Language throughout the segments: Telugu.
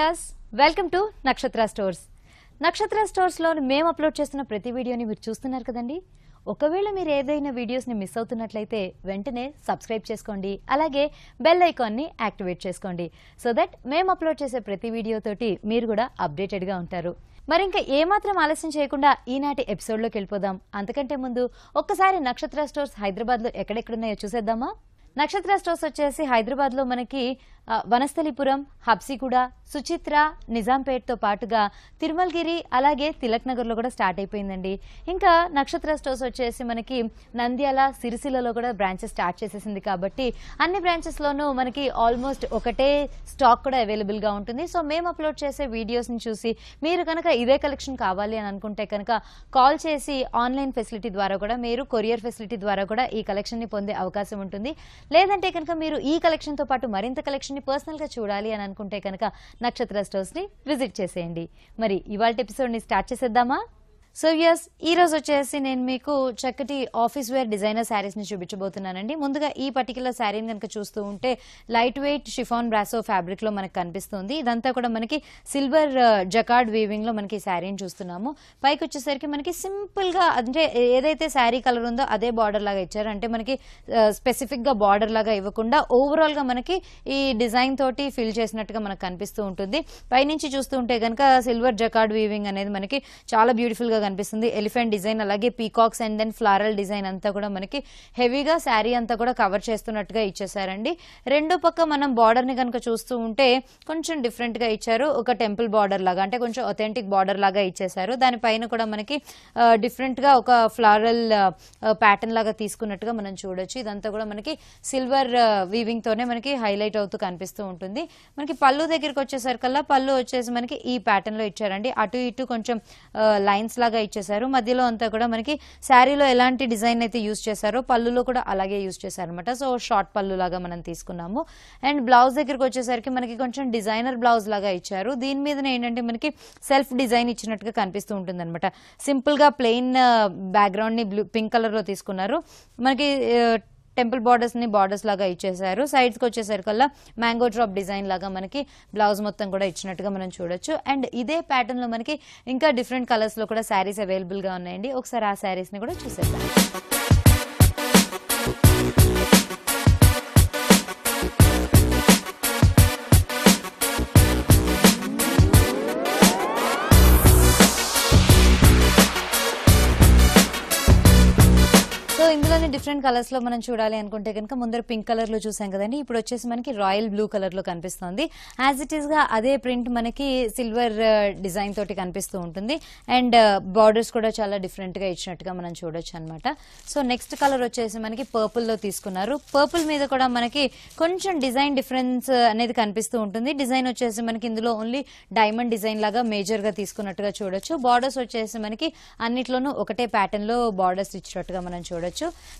Cheers! Welcome to Nakshatra Stores. Nakshatra Stores lo mem upload chestunna prati video ni meer chustunnaru kadandi. Okavela meer edaina videos ni miss avutunnatlayite ventane subscribe cheskondi alage bell icon ni activate cheskondi so that mem upload chese prati video toti meer kuda updated ga untaru. మరింకా ఏమాత్రం ఆలస్యం చేయకుండా ఈనాటి ఎపిసోడ్ లోకి వెళ్ళిపోదాం. అంతకంటే ముందు ఒక్కసారి నక్షత్ర స్టోర్స్ హైదరాబాద్ లో ఎక్కడెక్కడ ఉన్నాయో చూసేద్దామా. నక్షత్ర స్టోర్స్ వచ్చేసి హైదరాబాద్ లో మనకి వనస్థలిపురం, హబ్సిగుడా, సుచిత్ర, నిజాంపేట్ తో పాటుగా తిరుమలగిరి అలాగే తిలక్ నగర్ లో కూడా స్టార్ట్ అయిపోయిందండి. ఇంకా నక్షత్ర స్టోర్స్ వచ్చేసి మనకి నంద్యాల, సిరిసిల్లలో కూడా బ్రాంచెస్ స్టార్ట్ చేసేసింది కాబట్టి అన్ని బ్రాంచెస్ లోనూ మనకి ఆల్మోస్ట్ ఒకటే స్టాక్ కూడా అవైలబుల్ గా ఉంటుంది. సో మేము అప్లోడ్ చేసే వీడియోస్ ని చూసి మీరు కనుక ఇదే కలెక్షన్ కావాలి అని అనుకుంటే కనుక కాల్ చేసి ఆన్లైన్ ఫెసిలిటీ ద్వారా కూడా మీరు కొరియర్ ఫెసిలిటీ ద్వారా కూడా ఈ కలెక్షన్ ని పొందే అవకాశం ఉంటుంది. లేదంటే కనుక మీరు ఈ కలెక్షన్ తో పాటు మరింత కలెక్షన్ పర్సనల్ గా చూడాలి అని అనుకుంటే కనుక నక్షత్ర స్టోర్స్ ని విజిట్ చేసేయండి. మరి ఇవాళ ఎపిసోడ్ ని స్టార్ట్ చేసేద్దామా. సో యస్, ఈ రోజు వచ్చేసి నేను మీకు చక్కటి ఆఫీస్ వేర్ డిజైనర్ శారీస్ ని చూపించబోతున్నానండి. ముందుగా ఈ పర్టికులర్ శారీని కనుక చూస్తూ ఉంటే light weight chiffon brasso fabric లో మనకు కనిపిస్తుంది. ఇదంతా కూడా మనకి సిల్వర్ జకార్డ్ వీవింగ్ లో మనకి శారీని చూస్తున్నాము. పైకి వచ్చేసరికి మనకి సింపుల్ గా అంటే ఏదైతే శారీ కలర్ ఉందో అదే బార్డర్ లాగా ఇచ్చారు. అంటే మనకి స్పెసిఫిక్ గా బార్డర్ లాగా ఇవ్వకుండా ఓవరాల్ గా మనకి ఈ డిజైన్ తోటి ఫిల్ చేసినట్టుగా మనకు కనిపిస్తూ ఉంటుంది. పైనుంచి చూస్తూ ఉంటే కనుక సిల్వర్ జకార్డ్ వీవింగ్ అనేది మనకి చాలా బ్యూటిఫుల్ గా కనిపిస్తుంది. ఎలిఫెంట్ డిజైన్ అలాగే peacocks and then floral design అంతా కూడా మనకి హెవీగా శారీ అంతా కూడా కవర్ చేస్తున్నట్టుగా ఇచ్చేసారండి. రెండో పక్క మనం బార్డర్ ని కనుక చూస్తూ ఉంటే కొంచెం డిఫరెంట్ గా ఇచ్చారు. ఒక టెంపుల్ బార్డర్ లాగా అంటే కొంచెం ఒథెంటిక్ బార్డర్ లాగా ఇచ్చేసారు. దానిపైన కూడా మనకి డిఫరెంట్ గా ఒక ఫ్లారల్ ప్యాటర్న్ లాగా తీసుకున్నట్టుగా మనం చూడొచ్చు. ఇదంతా కూడా మనకి సిల్వర్ వీవింగ్ తోనే మనకి హైలైట్ అవుతూ కనిపిస్తూ ఉంటుంది. మనకి పళ్ళు దగ్గరికి వచ్చేసరికల్లా పళ్ళు వచ్చేసి మనకి ఈ ప్యాటర్న్ లో ఇచ్చారండి. అటు ఇటు కొంచెం లైన్స్ లాగా ఇచ్చేసారు. మధ్యలో అంతా కూడా మనకి శారీలో ఎలాంటి డిజైన్ అయితే యూజ్ చేశారో పళ్ళులో కూడా అలాగే యూజ్ చేశారు అనమాట. సో షార్ట్ పళ్ళు లాగా మనం తీసుకున్నాము. అండ్ బ్లౌజ్ దగ్గరకు వచ్చేసరికి మనకి కొంచెం డిజైనర్ బ్లౌజ్ లాగా ఇచ్చారు. దీని మీద ఏంటంటే మనకి సెల్ఫ్ డిజైన్ ఇచ్చినట్టుగా కనిపిస్తూ ఉంటుంది అనమాట. సింపుల్ గా ప్లెయిన్ బ్యాక్గ్రౌండ్ ని బ్లూ పింక్ కలర్ లో తీసుకున్నారు. మనకి టెంపుల్ బార్డర్స్ ని బార్డర్స్ లాగా ఇచ్చేసారు. సైడ్స్ కి వచ్చేసరికల్లా మ్యాంగో డ్రాప్ డిజైన్ లాగా మనకి బ్లౌజ్ మొత్తం కూడా ఇచ్చినట్టుగా మనం చూడొచ్చు. అండ్ ఇదే ప్యాటర్న్ లో మనకి ఇంకా డిఫరెంట్ కలర్స్ లో కూడా శారీస్ అవైలబుల్ గా ఉన్నాయండి. ఒకసారి ఆ శారీస్ ని కూడా చూసేద్దాం. ఇందులోనే డిఫరెంట్ కలర్స్ లో మనం చూడాలి అనుకుంటే కనుక ముందర పింక్ కలర్ లో చూసాం కదండి. ఇప్పుడు వచ్చేసి మనకి రాయల్ బ్లూ కలర్ లో కనిపిస్తుంది. యాజ్ ఇట్ ఈస్ గా అదే ప్రింట్ మనకి సిల్వర్ డిజైన్ తోటి కనిపిస్తూ ఉంటుంది. అండ్ బార్డర్స్ కూడా చాలా డిఫరెంట్ గా ఇచ్చినట్టుగా మనం చూడొచ్చు అనమాట. సో నెక్స్ట్ కలర్ వచ్చేసి మనకి పర్పుల్ లో తీసుకున్నారు. పర్పుల్ మీద కూడా మనకి కొంచెం డిజైన్ డిఫరెన్స్ అనేది కనిపిస్తూ ఉంటుంది. డిజైన్ వచ్చేసి మనకి ఇందులో ఓన్లీ డైమండ్ డిజైన్ లాగా మేజర్ గా తీసుకున్నట్టుగా చూడొచ్చు. బార్డర్స్ వచ్చేసి మనకి అన్నిట్లోనూ ఒకటే ప్యాటర్న్ లో బార్డర్స్ ఇచ్చినట్టుగా మనం చూడొచ్చు.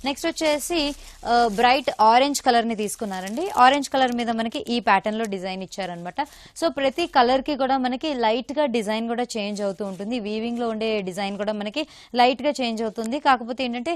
నెక్స్ట్ వచ్చేసి బ్రైట్ ఆరెంజ్ కలర్ ని తీసుకున్నారండి. ఆరెంజ్ కలర్ మీద మనకి ఈ ప్యాటర్న్ లో డిజైన్ ఇచ్చారనమాట. సో ప్రతి కలర్ కి కూడా మనకి లైట్ గా డిజైన్ కూడా చేంజ్ అవుతూ ఉంటుంది. వీవింగ్ లో ఉండే డిజైన్ కూడా మనకి లైట్ గా చేంజ్ అవుతుంది. కాకపోతే ఏంటంటే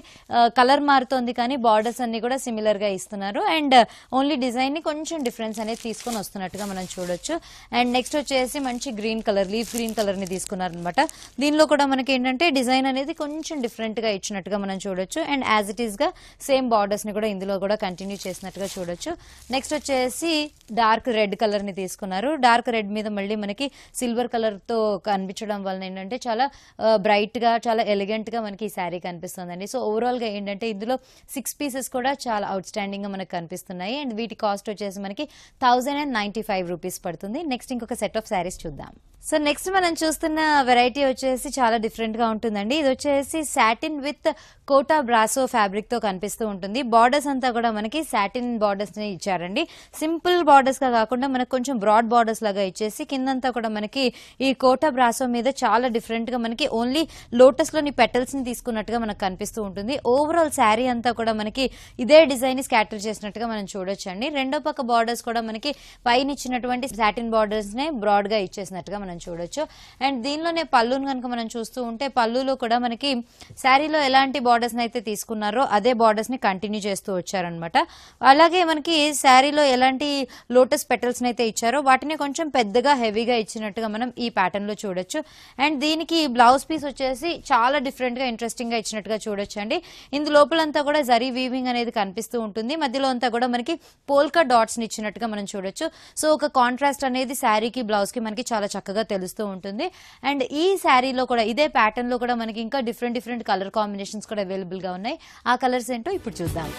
కలర్ మారుతోంది కానీ బార్డర్స్ అన్ని కూడా సిమిలర్ గా ఇస్తున్నారు. అండ్ ఓన్లీ డిజైన్ ని కొంచెం డిఫరెన్స్ అనేది తీసుకొని వస్తున్నట్టుగా మనం చూడొచ్చు. అండ్ నెక్స్ట్ వచ్చేసి మంచి green colour, leaf green colour ని తీసుకున్నారనమాట. దీనిలో కూడా మనకి ఏంటంటే డిజైన్ అనేది కొంచెం డిఫరెంట్ గా ఇచ్చినట్టుగా మనం చూడొచ్చు. అండ్ యాజ్ ఇట్ ఈస్ గా సేమ్ బార్డర్స్ ని కూడా ఇందులో కూడా కంటిన్యూ చేసినట్టుగా చూడొచ్చు. నెక్స్ట్ వచ్చేసి డార్క్ రెడ్ కలర్ ని తీసుకున్నారు. డార్క్ రెడ్ మీద మళ్ళీ మనకి సిల్వర్ కలర్ తో కనిపించడం వల్ల ఏంటంటే చాలా బ్రైట్ గా చాలా ఎలిగెంట్ గా మనకి ఈ శారీ కనిపిస్తుందండి. సో ఓవరాల్ గా ఏంటంటే ఇందులో 6 పీసెస్ కూడా చాలా అవుట్ స్టాండింగ్ గా మనకు కనిపిస్తున్నాయి. అండ్ వీటి కాస్ట్ వచ్చేసి మనకి 1095 రూపీస్ పడుతుంది. నెక్స్ట్ ఇంకొక సెట్ ఆఫ్ శారీస్ చూద్దాం. సో నెక్స్ట్ మనం చూస్తున్న వెరైటీ వచ్చేసి చాలా డిఫరెంట్ గా ఉంటుందండి. ఇది వచ్చేసి satin with Kota brasso fabric తో కనిపిస్తూ ఉంటుంది. బార్డర్స్ అంతా కూడా మనకి సాటిన్ బార్డర్స్ ని ఇచ్చారండి. సింపుల్ బార్డర్స్ గా కాకుండా మనకు కొంచెం బ్రాడ్ బార్డర్స్ లాగా ఇచ్చేసి కిందంతా కూడా మనకి ఈ కోటా బ్రాసో మీద చాలా డిఫరెంట్ గా మనకి ఓన్లీ లోటస్ లోని పెటల్స్ ని తీసుకున్నట్టుగా మనకు కనిపిస్తూ ఉంటుంది. ఓవరాల్ శారీ అంతా కూడా మనకి ఇదే డిజైన్ ని స్కాటర్ చేసినట్టుగా మనం చూడొచ్చండి. రెండో పక్క బార్డర్స్ కూడా మనకి పైన ఇచ్చినటువంటి సాటిన్ బార్డర్స్ నే బ్రాడ్ గా ఇచ్చేసినట్టుగా మనం చూడొచ్చు. అండ్ దీనిలోనే పళ్ళును కనుక మనం చూస్తూ ఉంటే పళ్ళులో కూడా మనకి శారీలో ఎలాంటి బార్డర్స్ అయితే తీసుకు తీసుకున్నారో అదే బోర్డర్స్ ని కంటిన్యూ చేస్తూ వచ్చారు అన్నమాట. అలాగే మనకి సారీలో ఎలాంటి లోటస్ పెటల్స్ అయితే ఇచ్చారో వాటిని కొంచెం పెద్దగా హెవీగా ఇచ్చినట్టుగా మనం ఈ ప్యాటర్న్ లో చూడొచ్చు. అండ్ దీనికి బ్లౌజ్ పీస్ వచ్చేసి చాలా డిఫరెంట్ గా ఇంట్రెస్టింగ్ గా ఇచ్చినట్టుగా చూడొచ్చు అండి. ఇందు లోపలంతా కూడా జరీ వీవింగ్ అనేది కనిపిస్తూ ఉంటుంది, మధ్యలో అంతా కూడా మనకి పోల్కా డాట్స్ ని ఇచ్చినట్టుగా మనం చూడొచ్చు. సో ఒక కాంట్రాస్ట్ అనేది శారీకి బ్లౌజ్ కి మనకి చాలా చక్కగా తెలుస్తూ ఉంటుంది. అండ్ ఈ శారీలో కూడా ఇదే ప్యాటర్న్ లో కూడా మనకి ఇంకా డిఫరెంట్ డిఫరెంట్ కలర్ కాంబినేషన్స్ కూడా అవైలబుల్ గా ఉన్నాయి. ఆ కలర్స్ ఏంటో ఇప్పుడు చూద్దాం.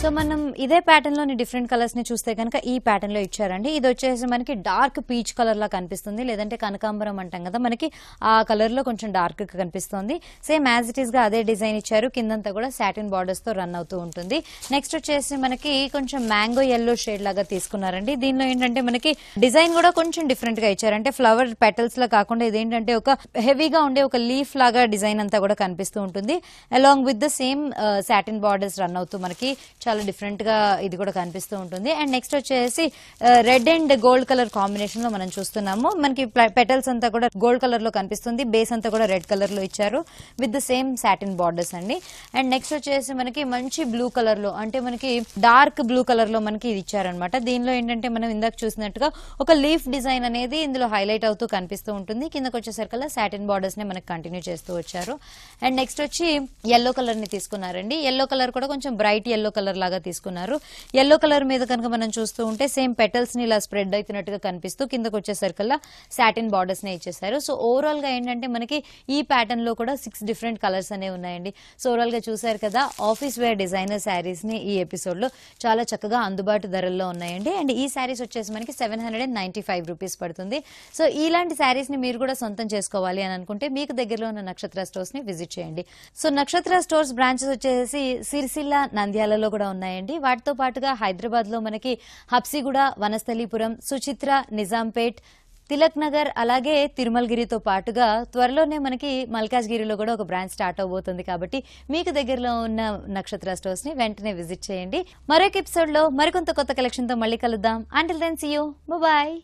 సో మనం ఇదే ప్యాటర్న్ లోని డిఫరెంట్ కలర్స్ ని చూస్తే కనుక ఈ ప్యాటర్న్ లో ఇచ్చారండి. ఇది వచ్చేసి మనకి డార్క్ పీచ్ కలర్ లా కనిపిస్తుంది, లేదంటే కనకాంబరం అంటాం కదా మనకి ఆ కలర్ లో కొంచెం డార్క్ గా కనిపిస్తుంది. సేమ్ యాజ్ ఇట్ ఈస్ గా అదే డిజైన్ ఇచ్చారు, కిందంతా కూడా సాటిన్ బార్డర్స్ తో రన్ అవుతూ ఉంటుంది. నెక్స్ట్ వచ్చేసి మనకి కొంచెం మ్యాంగో ఎల్లో షేడ్ లాగా తీసుకున్నారండి. దీనిలో ఏంటంటే మనకి డిజైన్ కూడా కొంచెం డిఫరెంట్ గా ఇచ్చారు, అంటే ఫ్లవర్ పెటల్స్ లా కాకుండా ఇదేంటంటే ఒక హెవీగా ఉండే ఒక లీఫ్ లాగా డిజైన్ అంతా కూడా కనిపిస్తూ ఉంటుంది. Along with the same satin borders run అవుతూ మనకి చాలా డిఫరెంట్ గా ఇది కూడా కనిపిస్తూ ఉంటుంది. అండ్ నెక్స్ట్ వచ్చేసి red and gold colour combination లో మనం చూస్తున్నాము. మనకి పెటల్స్ అంతా కూడా గోల్డ్ కలర్ లో కనిపిస్తుంది, బేస్ అంతా కూడా రెడ్ కలర్ లో ఇచ్చారు with the same satin borders అండి. అండ్ నెక్స్ట్ వచ్చేసి మనకి మంచి బ్లూ కలర్ లో, అంటే మనకి డార్క్ బ్లూ కలర్ లో మనకి ఇది ఇచ్చారనమాట. దీనిలో ఏంటంటే మనం ఇందాక చూసినట్టుగా ఒక లీఫ్ డిజైన్ అనేది ఇందులో హైలైట్ అవుతూ కనిపిస్తూ ఉంటుంది. కిందకు వచ్చేసరికల్లా సాటిన్ బార్డర్స్ ని మనకి కంటిన్యూ చేస్తూ వచ్చారు. అండ్ నెక్స్ట్ వచ్చి ఎల్లో కలర్ ని తీసుకున్నారండి. ఎల్లో కలర్ కూడా కొంచెం బ్రైట్ ఎల్లో కలర్ లాగా తీసుకున్నారు. ఎల్లో కలర్ మీద కనుక మనం చూస్తూ ఉంటే సేమ్ పెటల్స్ ని ఇలా స్ప్రెడ్ అవుతున్నట్టుగా కనిపిస్తూ కిందకు వచ్చేసరికల్లా సాటిన్ బార్డర్స్ నే ఇచ్చేసారు. సో ఓవరాల్ గా ఏంటంటే మనకి ఈ ప్యాటర్న్ లో కూడా 6 డిఫరెంట్ కలర్స్ అనేవి ఉన్నాయండి. సో ఓవరాల్ గా చూసారు కదా, ఆఫీస్ వేర్ డిజైనర్ శారీస్ ని ఈ ఎపిసోడ్ లో చాలా చక్కగా అందుబాటు ధరల్లో ఉన్నాయండి. అండ్ ఈ శారీస్ వచ్చేసి మనకి 795 రూపీస్ పడుతుంది. సో ఇలాంటి శారీస్ ని మీరు కూడా సొంతం చేసుకోవాలి అని అనుకుంటే మీకు దగ్గరలో ఉన్న నక్షత్ర స్టోర్స్ ని విజిట్ చేయండి. సో నక్షత్ర స్టోర్స్ బ్రాంచెస్ వచ్చేసి సిరిసిల్ల, నంద్యాలలో కూడా ఉన్నాయండి. వాటితో పాటుగా హైదరాబాద్ లో మనకి హబ్సిగుడ, వనస్థలిపురం, సుచిత్ర, నిజాంపేట్, తిలక్ నగర్, అలాగే తిరుమలగిరితో పాటుగా త్వరలోనే మనకి మల్కాజ్గిరిలో కూడా ఒక బ్రాంచ్ స్టార్ట్ అవబోతుంది. కాబట్టి మీకు దగ్గరలో ఉన్న నక్షత్ర స్టోర్స్ ని వెంటనే విజిట్ చేయండి. మరొక ఎపిసోడ్ లో మరికొంత కొత్త కలెక్షన్ తో మళ్ళీ కలుద్దాం. Until then see you, bye.